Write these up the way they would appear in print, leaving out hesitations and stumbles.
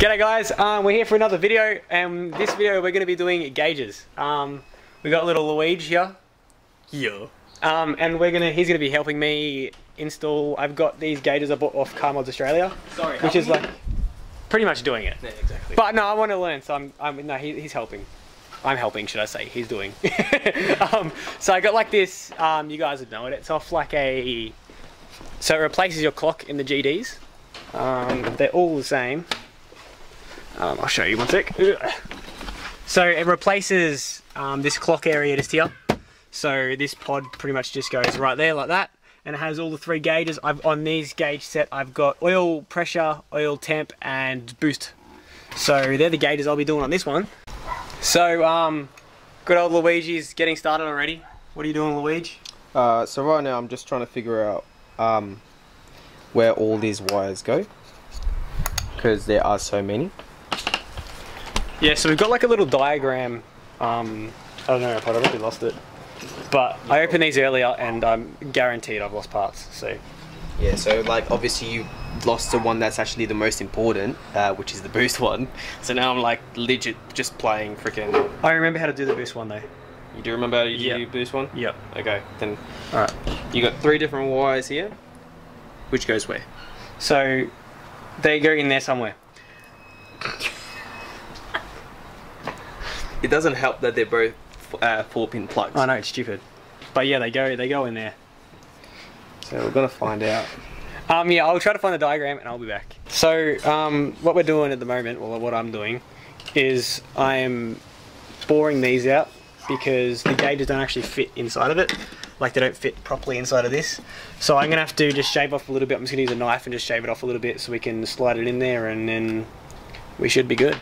G'day guys, we're here for another video, and this video we're going to be doing gauges. We got little Luigi here, and he's going to be helping me install. I've got these gauges I bought off CarMods Australia, which is like pretty much doing it. Yeah, exactly. But no, I want to learn, so he's helping. I'm helping, should I say? He's doing. So I got like this. You guys would know it. It's off like a. So it replaces your clock in the GDs. They're all the same. I'll show you one sec. So it replaces this clock area just here. So this pod pretty much just goes right there like that, and it has all the three gauges. On these gauge set, I've got oil pressure, oil temp, and boost. So they're the gauges I'll be doing on this one. So good old Luigi's getting started already. What are you doing, Luigi? So right now I'm just trying to figure out where all these wires go, because there are so many. Yeah, so we've got like a little diagram. I don't know, I've probably lost it. But yeah. I opened these earlier and I'm guaranteed I've lost parts, so. Yeah, so like obviously you lost the one that's actually the most important, which is the boost one. So now I'm like legit just playing freaking. I remember how to do the boost one though. You do remember how to do the boost one? Yep. Okay, then. Alright. You got three different wires here. Which goes where? So they go in there somewhere. It doesn't help that they're both 4-pin plugs. I know, it's stupid, but yeah, they go in there. So we're gonna find out. Yeah, I'll try to find the diagram and I'll be back. So what we're doing at the moment, well, what I'm doing, is I'm boring these out because the gauges don't actually fit inside of it. Like they don't fit properly inside of this. So I'm gonna have to just shave off a little bit. I'm just gonna use a knife and just shave it off a little bit so we can slide it in there, and then we should be good.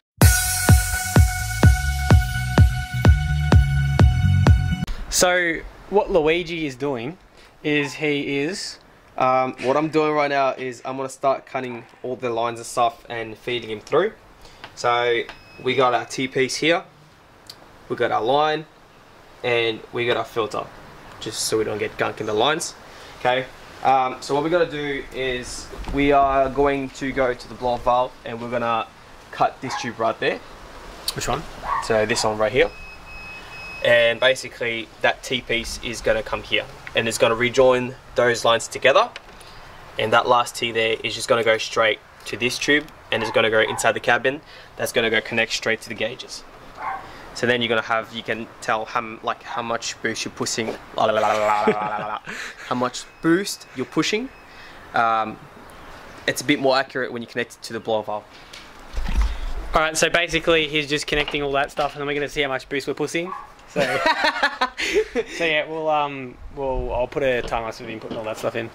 So what Luigi is doing is he is... what I'm doing right now is I'm gonna start cutting all the lines and stuff and feeding him through. So we got our T-piece here, we got our line, and we got our filter, just so we don't get gunk in the lines. Okay, so what we're gonna do is we are going to go to the blow valve and we're gonna cut this tube right there. Which one? So this one right here. And basically that T-piece is gonna come here and it's gonna rejoin those lines together. And that last T there is just gonna go straight to this tube and it's gonna go inside the cabin. That's gonna go connect straight to the gauges. So then you're gonna have, you can tell how much boost you're pushing, how much boost you're pushing. It's a bit more accurate when you connect it to the blow valve. All right, so basically he's just connecting all that stuff, and then we're gonna see how much boost we're pushing. So, so yeah, I'll put a time lapse of him putting all that stuff in.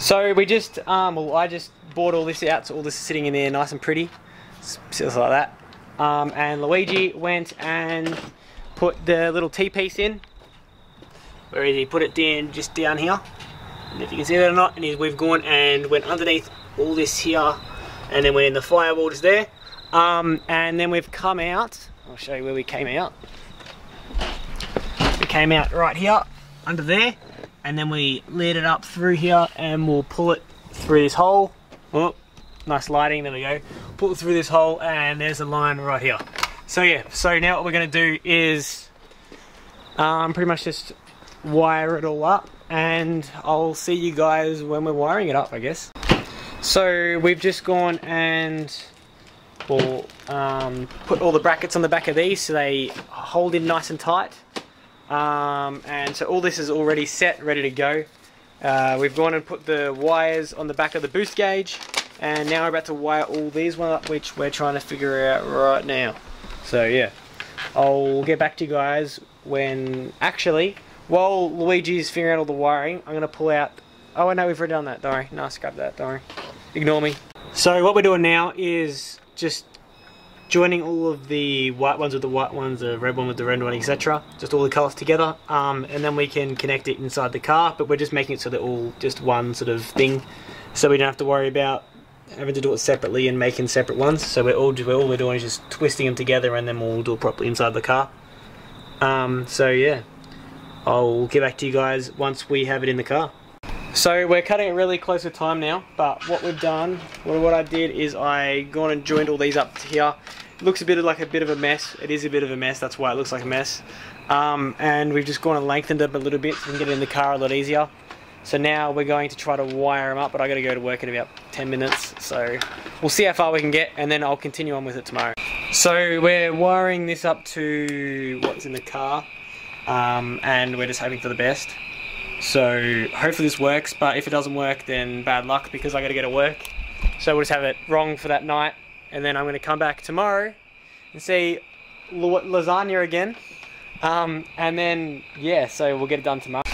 So we just, well, I just bought all this out, so all this is sitting in there nice and pretty, just like that. And Luigi went and put the little T-piece in. Where is he? Put it down, just down here. And if you can see that or not, and we've gone and went underneath all this here, and then we're in the firewall just there. And then we've come out, I'll show you where we came out. We came out right here, under there. And then we lead it up through here and we'll pull it through this hole. Oh, nice lighting, there we go. Pull it through this hole and there's a line right here. So yeah, so now what we're gonna do is pretty much just wire it all up, and I'll see you guys when we're wiring it up, I guess. So we've just gone and we'll put all the brackets on the back of these so they hold in nice and tight. And so all this is already set, ready to go. We've gone and put the wires on the back of the boost gauge, and now we're about to wire all these ones up, which we're trying to figure out right now. So yeah, I'll get back to you guys when, actually, while Luigi's figuring out all the wiring, I'm gonna pull out, oh no, we've already done that, don't worry, no, scrap that, don't worry, ignore me. So what we're doing now is just joining all of the white ones with the white ones, the red one with the red one, etc. Just all the colours together, and then we can connect it inside the car, but we're just making it so they're all just one sort of thing, so we don't have to worry about having to do it separately and making separate ones. So all we're doing is just twisting them together, and then we'll do it properly inside the car. So yeah, I'll get back to you guys once we have it in the car. So we're cutting it really close to time now, but what we've done, what I did is I gone and joined all these up to here. It looks a bit of a mess. It is a bit of a mess, that's why it looks like a mess. And we've just gone and lengthened them a little bit so we can get it in the car a lot easier. So now we're going to try to wire them up, but I gotta go to work in about 10 minutes. So we'll see how far we can get, and then I'll continue on with it tomorrow. So we're wiring this up to what's in the car, and we're just hoping for the best. So hopefully this works, but if it doesn't work, then bad luck, because I gotta go to work. So we'll just have it wrong for that night, and then I'm gonna come back tomorrow and see lasagna again. And then, yeah, so we'll get it done tomorrow.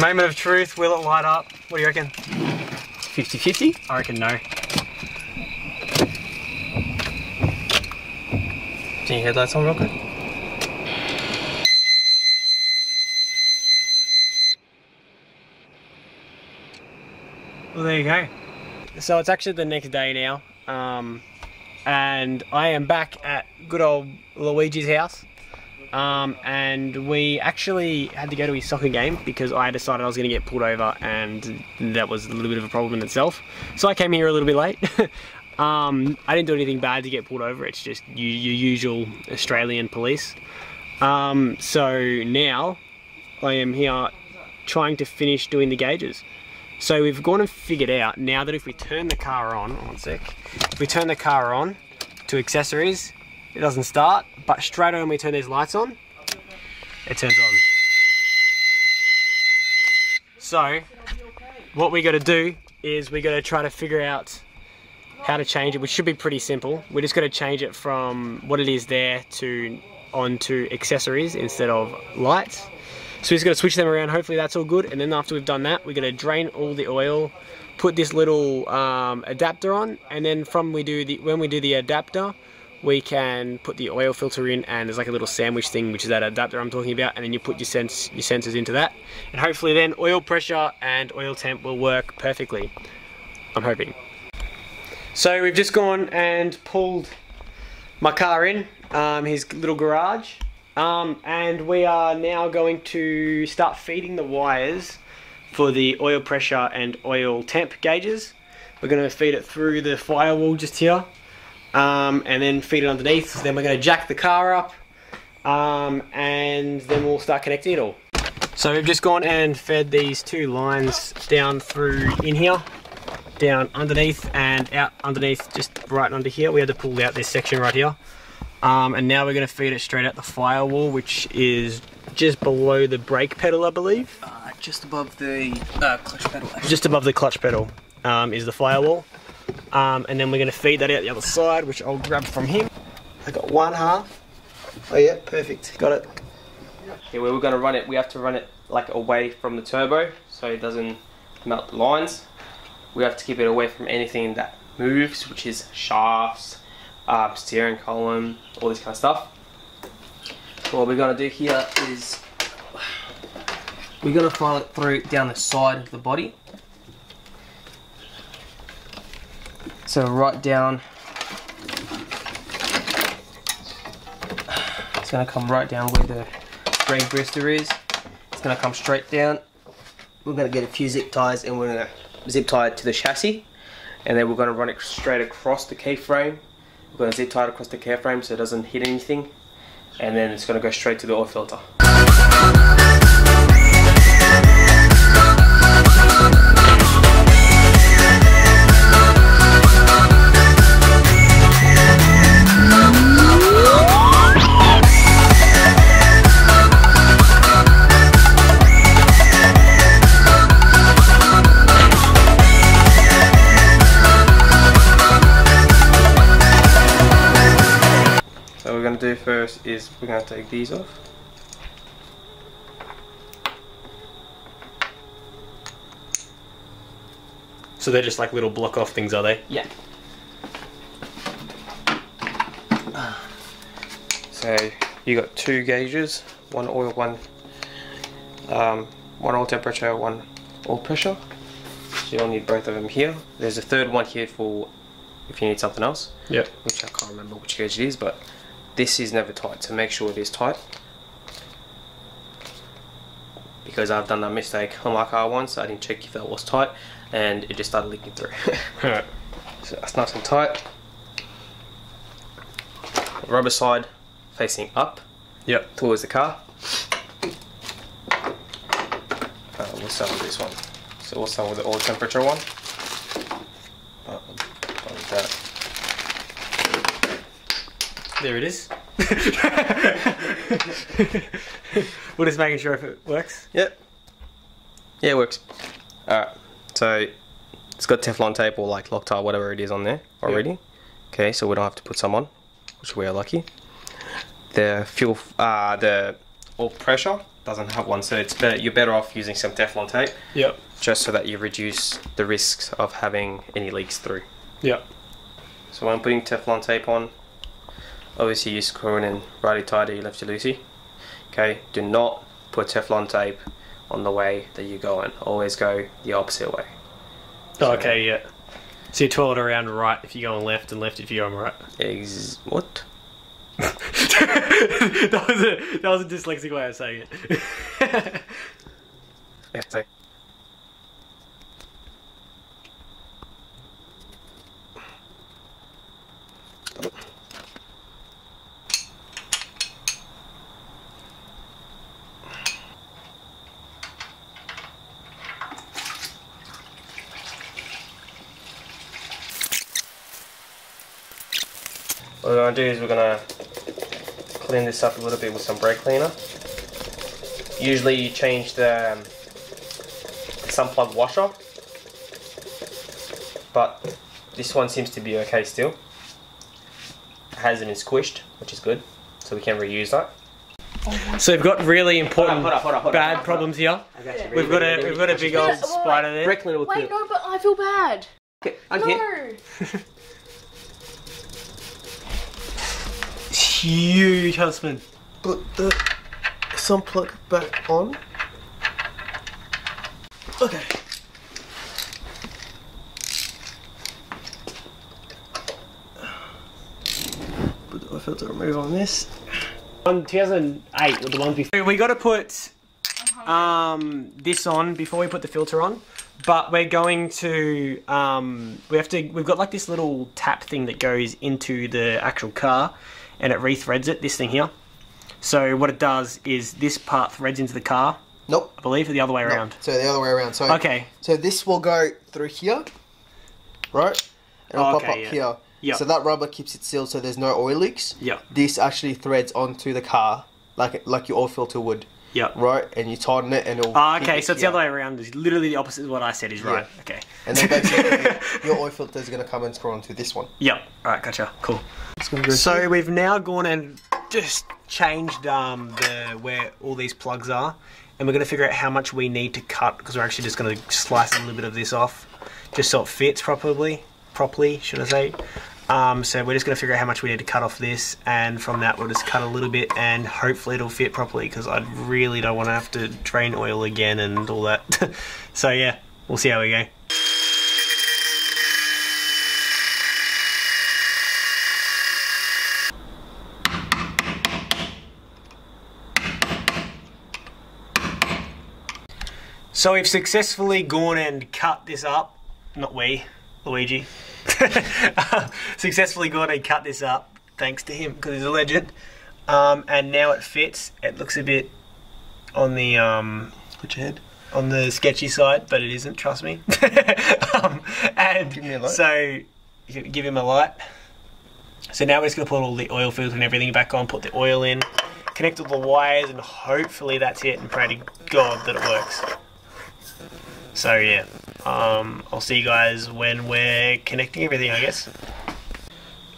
Moment of truth, will it light up? What do you reckon? 50-50? I reckon no. Can you hear that sound real quick? Well, there you go. So it's actually the next day now, and I am back at good old Luigi's house. And we actually had to go to his soccer game because I decided I was going to get pulled over, and that was a little bit of a problem in itself. So I came here a little bit late. I didn't do anything bad to get pulled over, it's just your usual Australian police. So now I am here trying to finish doing the gauges. So we've gone and figured out now that if we turn the car on, if we turn the car on to accessories, it doesn't start, but straight on when we turn these lights on, it turns on. So what we got to do is we got to try to figure out how to change it, which should be pretty simple. We just got to change it from what it is there to onto accessories instead of lights. So we just got to switch them around. Hopefully that's all good, and then after we've done that, we're going to drain all the oil, put this little adapter on, and then when we do the adapter, we can put the oil filter in, and there's like a little sandwich thing, which is that adapter I'm talking about, and then you put your sensors into that, and hopefully then oil pressure and oil temp will work perfectly. I'm hoping. So we've just gone and pulled my car in his little garage, and we are now going to start feeding the wires for the oil pressure and oil temp gauges. We're going to feed it through the firewall just here, and then feed it underneath. So then we're going to jack the car up, and then we'll start connecting it all. So we've just gone and fed these two lines down through in here, down underneath and out underneath, just right under here. We had to pull out this section right here, and now we're going to feed it straight out the firewall, which is just below the brake pedal, I believe. Just above the clutch pedal. Actually. Just above the clutch pedal is the firewall. And then we're going to feed that out the other side, which I'll grab from him. I got one half. Oh yeah, perfect. Got it. Yeah, well, we're going to run it. We have to run it like away from the turbo, so it doesn't melt the lines. We have to keep it away from anything that moves, which is shafts, steering column, all this kind of stuff. So what we're going to do here is we're going to file it through down the side of the body. So right down, it's going to come right down where the brake brister is. It's going to come straight down. We're going to get a few zip ties, and we're going to zip tie it to the chassis, and then we're going to run it straight across the keyframe. We're going to zip tie it across the keyframe so it doesn't hit anything, and then it's going to go straight to the oil filter. Do first is we're going to take these off. So they're just like little block off things, are they? Yeah. So you got two gauges, one oil, one oil temperature, one oil pressure. So you'll need both of them here. There's a third one here for if you need something else. Yeah. Which I can't remember which gauge it is, but this is never tight, so make sure it is tight. Because I've done that mistake on my car once, I didn't check if that was tight, and it just started leaking through. Alright. So that's nice and tight. Rubber side facing up. Yep. Towards the car. We'll start with this one. So we'll start with the oil temperature one. There it is. We're just making sure if it works. Yep. Yeah, it works. Alright. So it's got Teflon tape or like Loctite, whatever it is, on there already. Yep. Okay, so we don't have to put some on, which we are lucky. The fuel, the oil pressure doesn't have one, so it's better. You're better off using some Teflon tape. Yep. Just so that you reduce the risks of having any leaks through. Yep. So when I'm putting Teflon tape on, obviously you screw in and righty tighty, lefty loosey. Okay. Do not put Teflon tape on the way that you're going. Always go the opposite way. So okay. Yeah. So you twirl it around right if you're going left, and left if you're going right. What? that was a dyslexic way of saying it. Yeah, what we're going to do is we're going to clean this up a little bit with some brake cleaner. Usually you change the sunplug washer, but this one seems to be okay still. It hasn't been squished, which is good, so we can reuse that. So we've got really important bad problems here. We've got a big old spider there. Brake cleaner will clean. Wait, no, but I feel bad. Okay, no. Huge husband. Put the sunplug back on. Okay. Put the oil filter remove on this. On 2008 with the one before. We got to put this on before we put the filter on, but we're going to we've got like this little tap thing that goes into the actual car. And it rethreads it, this thing here. So what it does is this part threads into the car. Nope. I believe, or the other way around. So the other way around. So okay. So this will go through here, right? And it'll pop up here. Yep. So that rubber keeps it sealed, so there's no oil leaks. Yeah. This actually threads onto the car, like your oil filter would. Yeah. Right, and you tighten it, and it'll. Okay, so it's the other way around. It's literally the opposite of what I said. Is right. Yeah. Okay. And then basically, your oil filter is going to come and screw onto this one. Yep. All right. Gotcha. Cool. So we've now gone and just changed where all these plugs are, and we're going to figure out how much we need to cut, because we're actually just going to slice a little bit of this off, just so it fits properly, should I say? So we're just going to figure out how much we need to cut off this, and from that we'll just cut a little bit, and hopefully it'll fit properly, because I really don't want to have to drain oil again and all that. So yeah, we'll see how we go. So we've successfully gone and cut this up. Not we, Luigi. Successfully gone and cut this up, thanks to him, because he's a legend. And now it fits. It looks a bit on the on the sketchy side, but it isn't. Trust me. And give me a light. So give him a light. So now we're just gonna put all the oil filter and everything back on. Put the oil in. Connect all the wires, and hopefully that's it. And pray to God that it works. So yeah, I'll see you guys when we're connecting everything, I guess.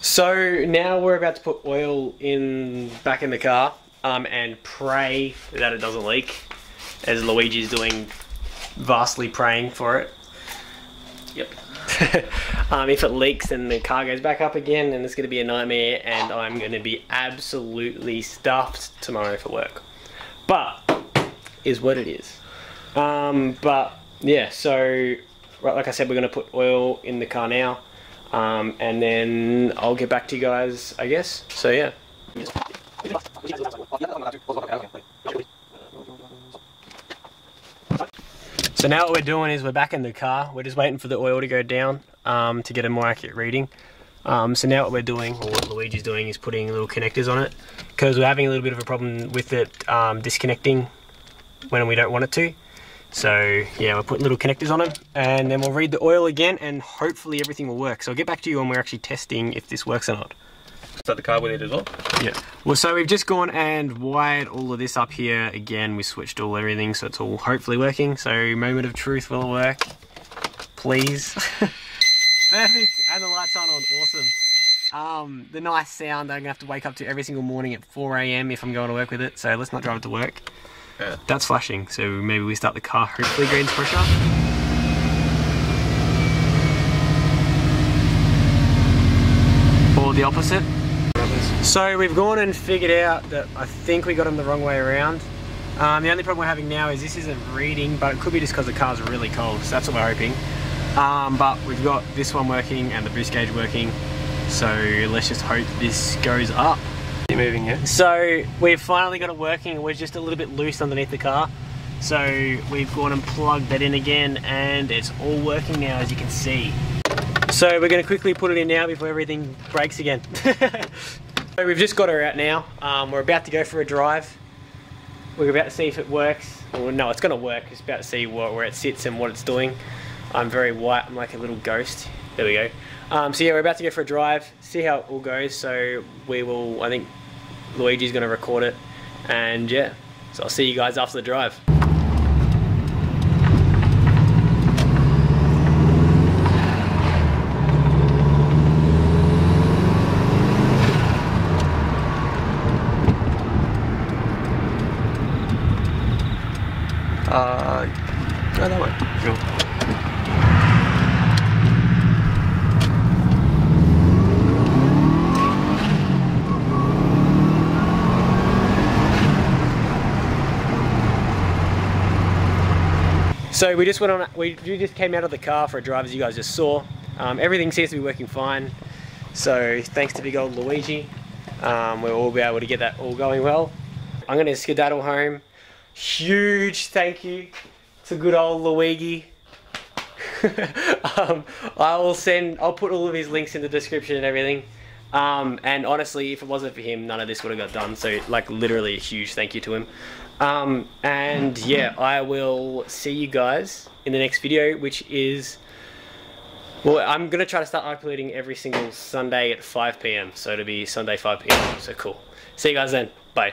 So now we're about to put oil back in the car, and pray that it doesn't leak, as Luigi's doing, vastly praying for it. Yep. If it leaks, then the car goes back up again, and it's going to be a nightmare, and I'm going to be absolutely stuffed tomorrow for work. But is what it is. But yeah, so right, like I said, we're going to put oil in the car now, and then I'll get back to you guys, I guess. So yeah. So now what we're doing is we're back in the car. We're just waiting for the oil to go down to get a more accurate reading. So now what we're doing, or what Luigi's doing, is putting little connectors on it, because we're having a little bit of a problem with it disconnecting when we don't want it to. So yeah, we're putting little connectors on it, and then we'll read the oil again, and hopefully everything will work. So I'll get back to you when we're actually testing if this works or not. Start the car with it as well? Yeah. Well, so we've just gone and wired all of this up here again. We switched all everything, so it's all hopefully working. So moment of truth, will it work? Please. Perfect. And the lights aren't on. Awesome. The nice sound I'm going to have to wake up to every single morning at 4 AM if I'm going to work with it. So let's not drive it to work. Yeah. That's flashing. So maybe we start the car. Hopefully green's pressure. Or the opposite. So we've gone and figured out that I think we got them the wrong way around. The only problem we're having now is this isn't reading, but it could be just because the car's really cold, so that's what we're hoping. But we've got this one working and the boost gauge working, so let's just hope this goes up. Keep moving it. So we've finally got it working. We're just a little bit loose underneath the car, so we've gone and plugged that in again, and it's all working now, as you can see. So we're going to quickly put it in now before everything breaks again. So we've just got her out now. We're about to go for a drive. We're about to see if it works. Well, no, it's going to work. It's about to see where it sits and what it's doing. I'm very white. I'm like a little ghost. There we go. So yeah, we're about to go for a drive, see how it all goes. So we will, I think Luigi's going to record it. And yeah, so I'll see you guys after the drive. Go that way. Cool. So we just went on. We just came out of the car for a drive, as you guys just saw. Everything seems to be working fine. So thanks to big old Luigi, we'll all be able to get that all going well. I'm going to skedaddle home. Huge thank you to good old Luigi. I'll put all of his links in the description and everything. And honestly, if it wasn't for him, none of this would have got done. So like literally a huge thank you to him. And yeah, I will see you guys in the next video, which is, well, I'm going to try to start uploading every single Sunday at 5 PM. So it'll be Sunday, 5 PM. So cool. See you guys then. Bye.